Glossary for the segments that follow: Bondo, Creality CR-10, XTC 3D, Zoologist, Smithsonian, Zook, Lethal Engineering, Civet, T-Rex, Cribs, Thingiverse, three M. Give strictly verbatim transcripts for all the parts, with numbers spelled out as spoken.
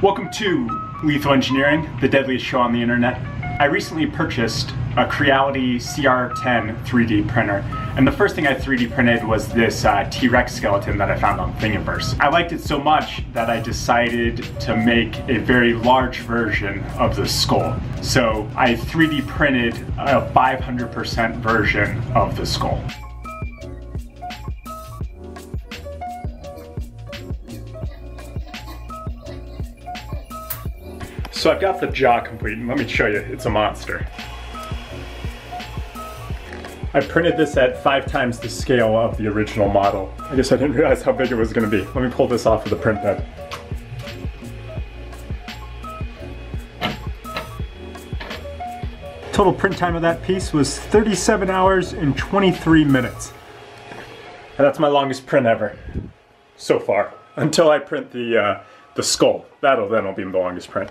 Welcome to Lethal Engineering, the deadliest show on the internet. I recently purchased a Creality C R ten three D printer, and the first thing I three D printed was this uh, T-Rex skeleton that I found on Thingiverse. I liked it so much that I decided to make a very large version of the skull. So I three D printed a five hundred percent version of the skull. So I've got the jaw complete, and let me show you, it's a monster. I printed this at five times the scale of the original model. I guess I didn't realize how big it was going to be. Let me pull this off of the print bed. Total print time of that piece was thirty-seven hours and twenty-three minutes. And that's my longest print ever, so far, until I print the, uh, the skull. That'll then be the longest print.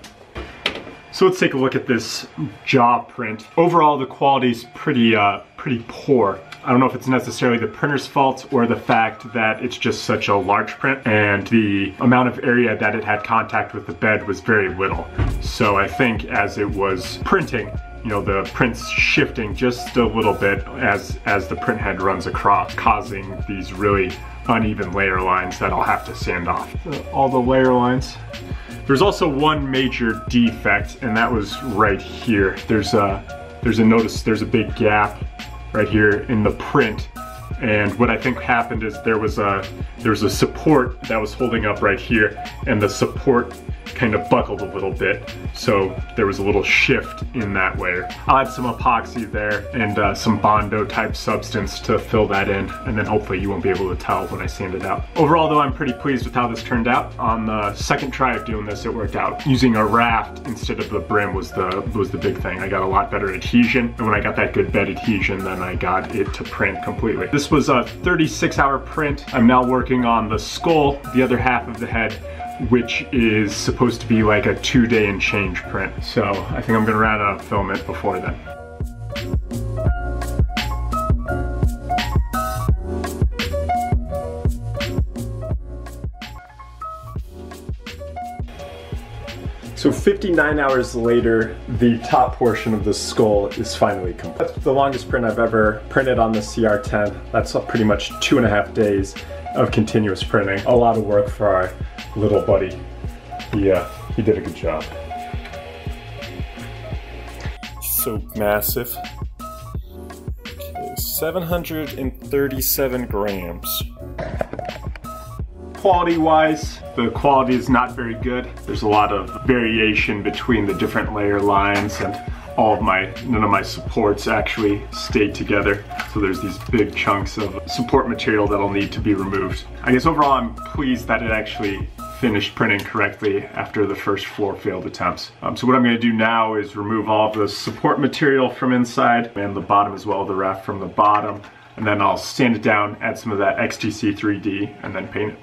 So let's take a look at this jaw print. Overall, the quality's pretty, uh, pretty poor. I don't know if it's necessarily the printer's fault or the fact that it's just such a large print, and the amount of area that it had contact with the bed was very little. So I think as it was printing, you know, the print's shifting just a little bit as, as the print head runs across, causing these really uneven layer lines that I'll have to sand off. All the layer lines. There's also one major defect, and that was right here. There's a, there's a notice, there's a big gap right here in the print. And what I think happened is there was a, there was a support that was holding up right here, and the support kind of buckled a little bit. So there was a little shift in that layer. I'll add some epoxy there and uh, some Bondo type substance to fill that in. And then hopefully you won't be able to tell when I sand it out. Overall though, I'm pretty pleased with how this turned out. On the second try of doing this, it worked out. Using a raft instead of the brim was the, was the big thing. I got a lot better adhesion. And when I got that good bed adhesion, then I got it to print completely. This was a thirty-six hour print. I'm now working on the skull, the other half of the head, which is supposed to be like a two day and change print. So I think I'm gonna run out of filament before then. So fifty-nine hours later, the top portion of the skull is finally complete. That's the longest print I've ever printed on the C R ten. That's pretty much two and a half days of continuous printing. A lot of work for our little buddy. Yeah, he did a good job. So massive. Okay, seven hundred thirty-seven grams. Quality-wise, the quality is not very good. There's a lot of variation between the different layer lines, and all of my, none of my supports actually stayed together. So there's these big chunks of support material that'll need to be removed. I guess overall I'm pleased that it actually finished printing correctly after the first four failed attempts. Um, so what I'm gonna do now is remove all of the support material from inside and the bottom as well, the raft from the bottom. And then I'll sand it down, add some of that X T C three D, and then paint it.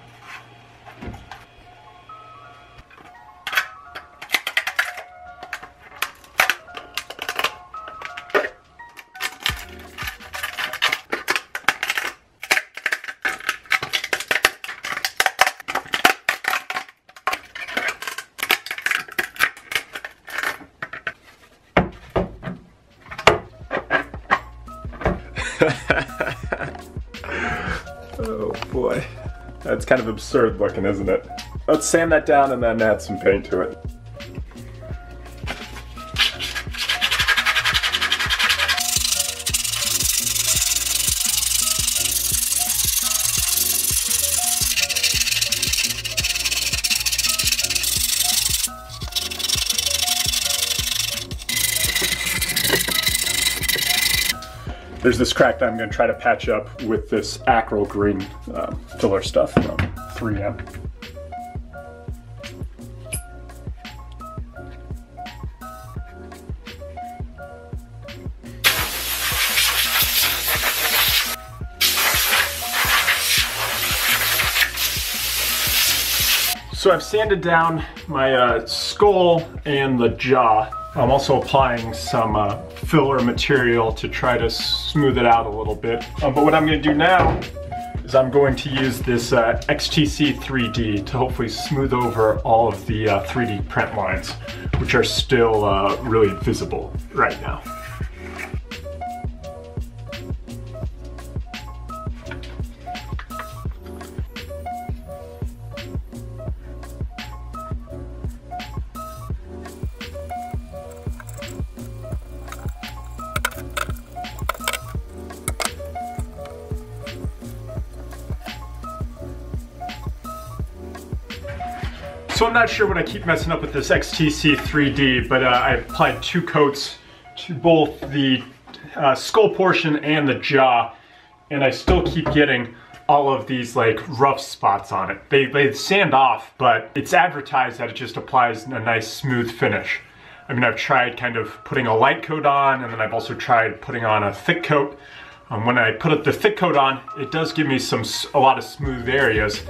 Oh boy. That's kind of absurd looking, isn't it? Let's sand that down and then add some paint to it. There's this crack that I'm gonna try to patch up with this Acryl Green um, filler stuff from three M. So I've sanded down my uh, skull and the jaw. I'm also applying some uh, filler material to try to smooth it out a little bit. Um, but what I'm gonna do now is is I'm going to use this uh, X T C three D to hopefully smooth over all of the uh, three D print lines, which are still uh, really visible right now. So I'm not sure when I keep messing up with this X T C three D, but uh, I applied two coats to both the uh, skull portion and the jaw, and I still keep getting all of these like rough spots on it. They, they sand off, but it's advertised that it just applies a nice smooth finish. I mean, I've tried kind of putting a light coat on, and then I've also tried putting on a thick coat. Um, when I put the thick coat on, it does give me some a lot of smooth areas,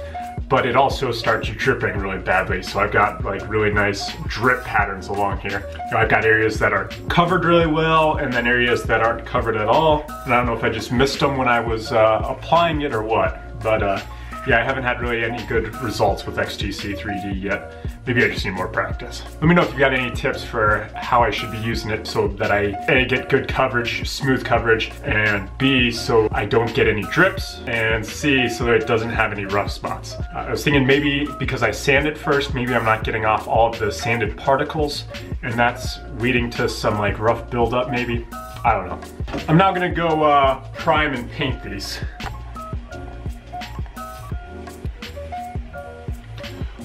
but it also starts dripping really badly. So I've got like really nice drip patterns along here. You know, I've got areas that are covered really well and then areas that aren't covered at all. And I don't know if I just missed them when I was uh, applying it or what, but uh, yeah, I haven't had really any good results with X T C three D yet. Maybe I just need more practice. Let me know if you've got any tips for how I should be using it so that I A, get good coverage, smooth coverage, and B, so I don't get any drips, and C, so that it doesn't have any rough spots. Uh, I was thinking maybe because I sand it first, maybe I'm not getting off all of the sanded particles, and that's leading to some like rough buildup maybe. I don't know. I'm now gonna go uh, prime and paint these.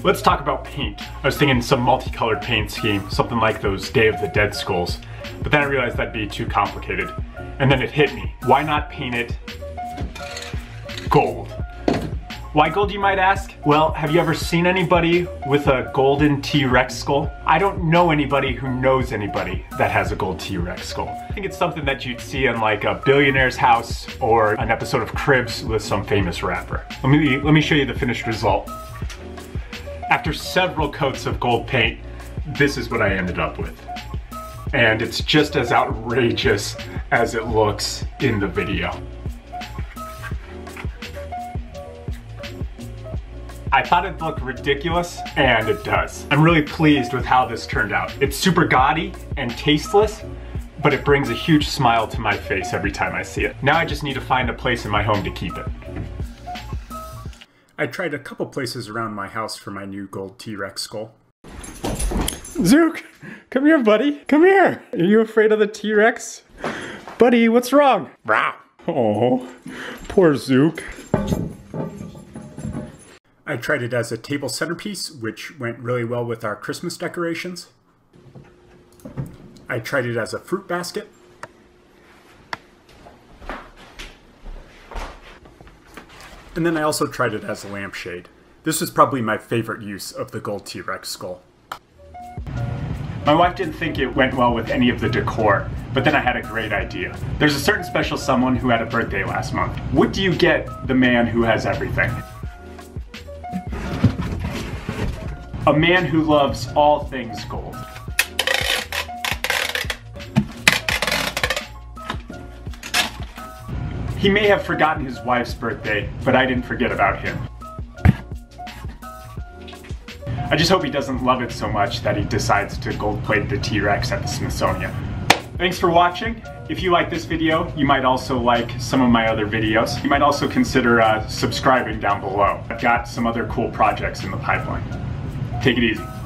Let's talk about paint. I was thinking some multicolored paint scheme, something like those Day of the Dead skulls, but then I realized that'd be too complicated. And then it hit me. Why not paint it gold? Why gold, you might ask? Well, have you ever seen anybody with a golden T Rex skull? I don't know anybody who knows anybody that has a gold T Rex skull. I think it's something that you'd see in like a billionaire's house or an episode of Cribs with some famous rapper. Let me, let me show you the finished result. After several coats of gold paint, this is what I ended up with. And it's just as outrageous as it looks in the video. I thought it looked ridiculous, and it does. I'm really pleased with how this turned out. It's super gaudy and tasteless, but it brings a huge smile to my face every time I see it. Now I just need to find a place in my home to keep it. I tried a couple places around my house for my new gold T Rex skull. Zook, come here, buddy. Come here. Are you afraid of the T Rex? Buddy, what's wrong? Rah. Oh, poor Zook. I tried it as a table centerpiece, which went really well with our Christmas decorations. I tried it as a fruit basket. And then I also tried it as a lampshade. This is probably my favorite use of the gold T Rex skull. My wife didn't think it went well with any of the decor, but then I had a great idea. There's a certain special someone who had a birthday last month. What do you get the man who has everything? A man who loves all things gold. He may have forgotten his wife's birthday, but I didn't forget about him. I just hope he doesn't love it so much that he decides to gold plate the T Rex at the Smithsonian. Thanks for watching. If you like this video, you might also like some of my other videos. You might also consider uh, subscribing down below. I've got some other cool projects in the pipeline. Take it easy.